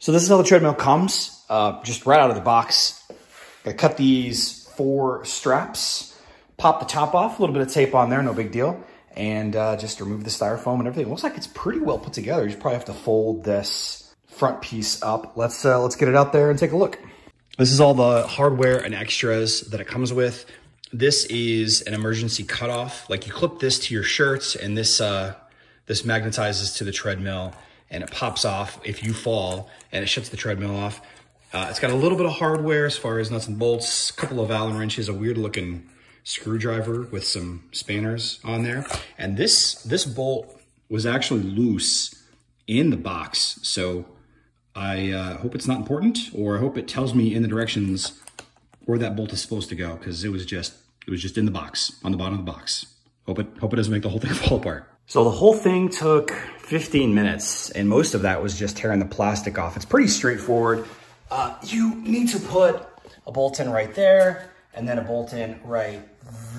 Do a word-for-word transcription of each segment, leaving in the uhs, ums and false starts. So this is how the treadmill comes, uh, just right out of the box. Gonna cut these four straps, pop the top off, a little bit of tape on there, no big deal, and uh, just remove the styrofoam and everything. It looks like it's pretty well put together. You just probably have to fold this front piece up. Let's uh, let's get it out there and take a look. This is all the hardware and extras that it comes with. This is an emergency cutoff. Like, you clip this to your shirts, and this uh, this magnetizes to the treadmill, and it pops off if you fall, and it shuts the treadmill off. Uh, it's got a little bit of hardware as far as nuts and bolts, a couple of Allen wrenches, a weird looking screwdriver with some spanners on there. And this, this bolt was actually loose in the box. So I uh, hope it's not important, or I hope it tells me in the directions where that bolt is supposed to go, because it was just, it was just in the box, on the bottom of the box. Hope it, hope it doesn't make the whole thing fall apart. So the whole thing took fifteen minutes, and most of that was just tearing the plastic off. It's pretty straightforward. Uh, you need to put a bolt in right there, and then a bolt in right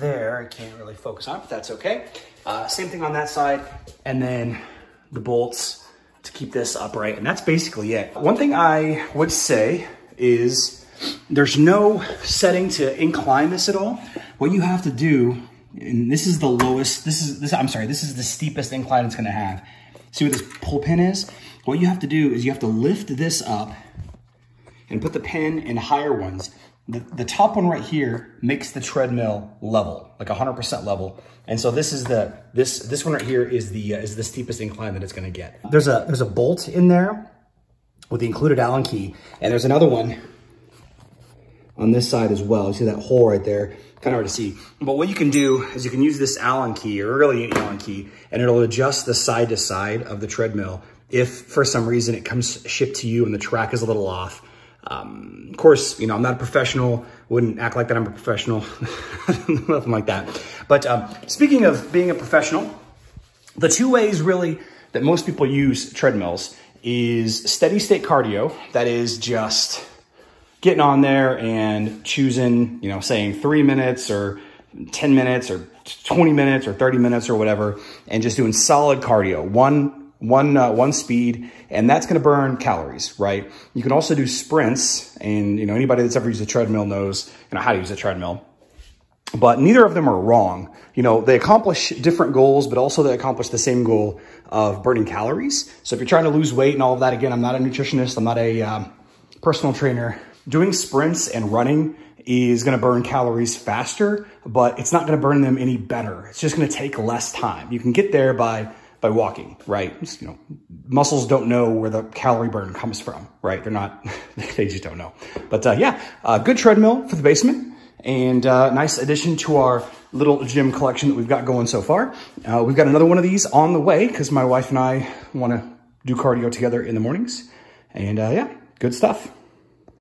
there. I can't really focus on it, but that's okay. Uh, same thing on that side, and then the bolts to keep this upright, and that's basically it. One thing I would say is there's no setting to incline this at all. What you have to do, and this is the lowest, this is, this, I'm sorry, this is the steepest incline it's gonna have. See what this pull pin is? What you have to do is you have to lift this up and put the pin in higher ones. The, the top one right here makes the treadmill level, like one hundred percent level. And so this is the, this this one right here is the uh, is the steepest incline that it's gonna get. There's a, there's a bolt in there with the included Allen key, and there's another one on this side as well. You see that hole right there? Kind of hard to see. But what you can do is you can use this Allen key, or really an Allen key, and it'll adjust the side to side of the treadmill if for some reason it comes shipped to you and the track is a little off. Um, of course, you know, I'm not a professional, wouldn't act like that I'm a professional, nothing like that. But um, speaking of being a professional, the two ways really that most people use treadmills is steady state cardio. That is just getting on there and choosing, you know, saying three minutes or ten minutes or twenty minutes or thirty minutes or whatever, and just doing solid cardio, one One, uh, one speed, and that's going to burn calories, right? You can also do sprints, and you know, anybody that's ever used a treadmill knows, you know, how to use a treadmill, but neither of them are wrong. You know, they accomplish different goals, but also they accomplish the same goal of burning calories. So if you're trying to lose weight and all of that, again, I'm not a nutritionist, I'm not a um, personal trainer. Doing sprints and running is going to burn calories faster, but it's not going to burn them any better. It's just going to take less time. You can get there by by walking, right? You know, muscles don't know where the calorie burn comes from, right? They're not, they just don't know. But uh, yeah, uh, good treadmill for the basement, and uh, nice addition to our little gym collection that we've got going so far. Uh, we've got another one of these on the way because my wife and I want to do cardio together in the mornings. And uh, yeah, good stuff.